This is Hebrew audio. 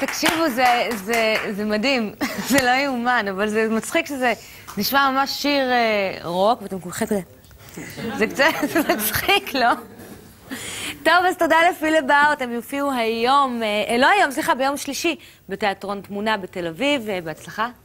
תקשיבו, זה מדהים, זה לא יאומן, אבל זה מצחיק שזה נשמע ממש שיר רוק, ואתם כולכם כזה. זה קצת מצחיק, לא? טוב, אז תודה לפילה בר, אתם יופיעו היום, לא היום, סליחה, ביום שלישי, בתיאטרון תמונה בתל אביב, בהצלחה.